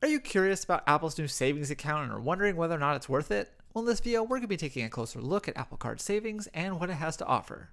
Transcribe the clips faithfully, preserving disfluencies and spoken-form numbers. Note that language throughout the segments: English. Are you curious about Apple's new savings account and are wondering whether or not it's worth it? Well, in this video, we're going to be taking a closer look at Apple Card Savings and what it has to offer.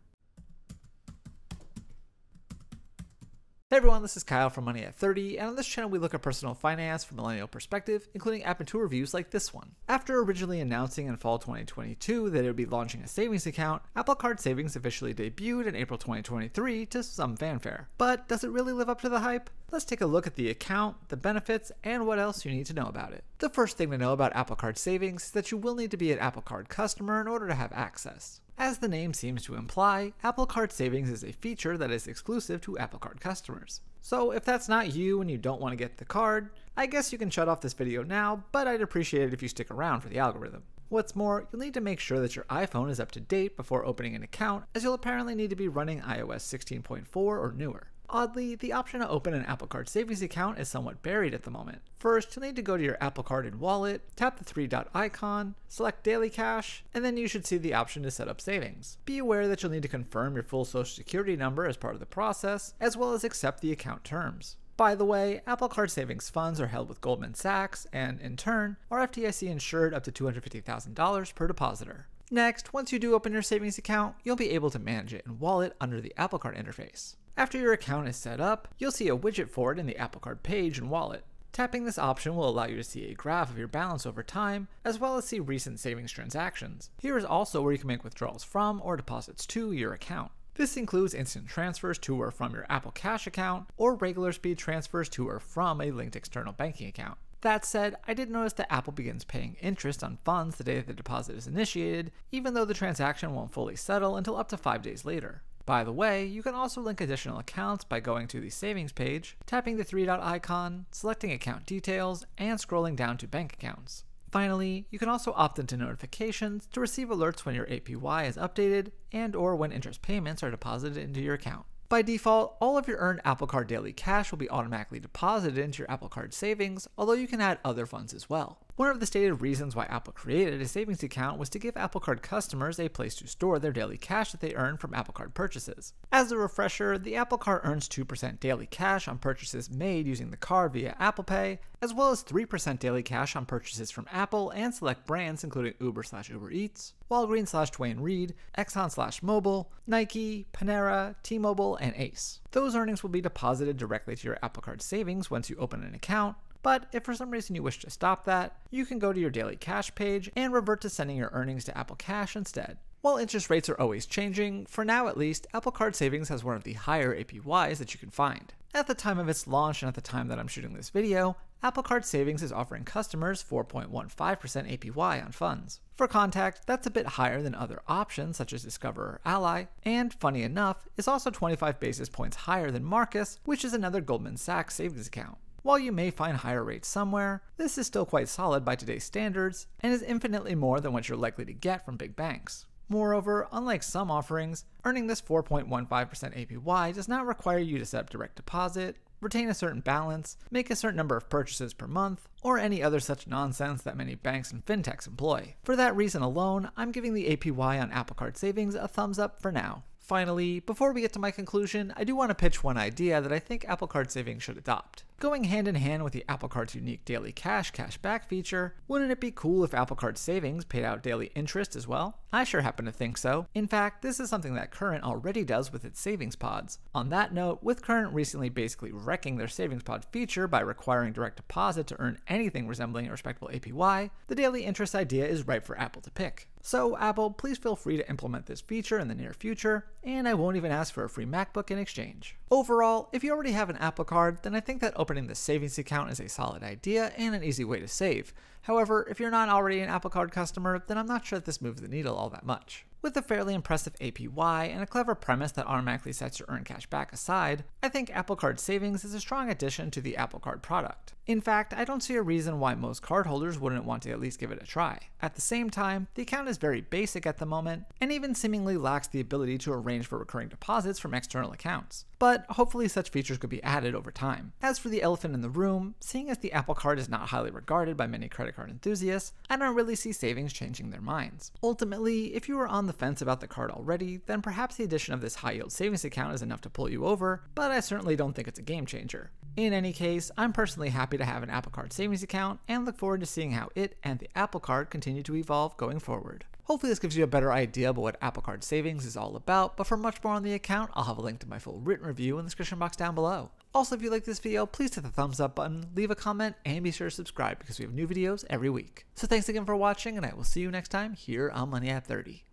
Hey everyone, this is Kyle from Money at thirty, and on this channel we look at personal finance from a millennial perspective, including app and tool reviews like this one. After originally announcing in fall twenty twenty-two that it would be launching a savings account, Apple Card Savings officially debuted in April twenty twenty-three to some fanfare. But does it really live up to the hype? Let's take a look at the account, the benefits, and what else you need to know about it. The first thing to know about Apple Card Savings is that you will need to be an Apple Card customer in order to have access. As the name seems to imply, Apple Card Savings is a feature that is exclusive to Apple Card customers. So if that's not you and you don't want to get the card, I guess you can shut off this video now, but I'd appreciate it if you stick around for the algorithm. What's more, you'll need to make sure that your iPhone is up to date before opening an account, as you'll apparently need to be running iOS sixteen point four or newer. Oddly, the option to open an Apple Card Savings account is somewhat buried at the moment. First, you'll need to go to your Apple Card and Wallet, tap the three-dot icon, select Daily Cash, and then you should see the option to set up savings. Be aware that you'll need to confirm your full social security number as part of the process, as well as accept the account terms. By the way, Apple Card Savings funds are held with Goldman Sachs and, in turn, are F D I C insured up to two hundred fifty thousand dollars per depositor. Next, once you do open your savings account, you'll be able to manage it in Wallet under the Apple Card interface. After your account is set up, you'll see a widget for it in the Apple Card page and Wallet. Tapping this option will allow you to see a graph of your balance over time, as well as see recent savings transactions. Here is also where you can make withdrawals from or deposits to your account. This includes instant transfers to or from your Apple Cash account, or regular speed transfers to or from a linked external banking account. That said, I did notice that Apple begins paying interest on funds the day that the deposit is initiated, even though the transaction won't fully settle until up to five days later. By the way, you can also link additional accounts by going to the savings page, tapping the three-dot icon, selecting account details, and scrolling down to bank accounts. Finally, you can also opt into notifications to receive alerts when your A P Y is updated and or when interest payments are deposited into your account. By default, all of your earned Apple Card Daily Cash will be automatically deposited into your Apple Card Savings, although you can add other funds as well. One of the stated reasons why Apple created a savings account was to give Apple Card customers a place to store their daily cash that they earn from Apple Card purchases. As a refresher, the Apple Card earns two percent daily cash on purchases made using the card via Apple Pay, as well as three percent daily cash on purchases from Apple and select brands including Uber slash Uber Eats, Walgreens slash Duane Reade, Exxon slash Mobile, Nike, Panera, T-Mobile, and Ace. Those earnings will be deposited directly to your Apple Card Savings once you open an account, but if for some reason you wish to stop that, you can go to your Daily Cash page and revert to sending your earnings to Apple Cash instead. While interest rates are always changing, for now at least, Apple Card Savings has one of the higher A P Ys that you can find. At the time of its launch and at the time that I'm shooting this video, Apple Card Savings is offering customers four point one five percent A P Y on funds. For context, that's a bit higher than other options such as Discover or Ally, and funny enough, is also twenty-five basis points higher than Marcus, which is another Goldman Sachs savings account. While you may find higher rates somewhere, this is still quite solid by today's standards and is infinitely more than what you're likely to get from big banks. Moreover, unlike some offerings, earning this four point one five percent A P Y does not require you to set up direct deposit, retain a certain balance, make a certain number of purchases per month, or any other such nonsense that many banks and fintechs employ. For that reason alone, I'm giving the A P Y on Apple Card Savings a thumbs up for now. Finally, before we get to my conclusion, I do want to pitch one idea that I think Apple Card Savings should adopt. Going hand in hand with the Apple Card's unique Daily Cash cashback feature, wouldn't it be cool if Apple Card Savings paid out daily interest as well? I sure happen to think so. In fact, this is something that Current already does with its savings pods. On that note, with Current recently basically wrecking their savings pod feature by requiring direct deposit to earn anything resembling a respectable A P Y, the daily interest idea is ripe for Apple to pick. So Apple, please feel free to implement this feature in the near future, and I won't even ask for a free MacBook in exchange. Overall, if you already have an Apple Card, then I think that opening the savings account is a solid idea and an easy way to save. However, if you're not already an Apple Card customer, then I'm not sure that this moves the needle all that much. With a fairly impressive A P Y and a clever premise that automatically sets your earned cash back aside, I think Apple Card Savings is a strong addition to the Apple Card product. In fact, I don't see a reason why most cardholders wouldn't want to at least give it a try. At the same time, the account is very basic at the moment, and even seemingly lacks the ability to arrange for recurring deposits from external accounts. But hopefully such features could be added over time. As for the elephant in the room, seeing as the Apple Card is not highly regarded by many credit card enthusiasts, I don't really see savings changing their minds. Ultimately, if you were on the fence about the card already, then perhaps the addition of this high-yield savings account is enough to pull you over, but I certainly don't think it's a game changer. In any case, I'm personally happy to have an Apple Card Savings account and look forward to seeing how it and the Apple Card continue to evolve going forward. Hopefully this gives you a better idea about what Apple Card Savings is all about, but for much more on the account, I'll have a link to my full written review in the description box down below. Also, if you like this video, please hit the thumbs up button, leave a comment, and be sure to subscribe because we have new videos every week. So thanks again for watching, and I will see you next time here on Money at thirty.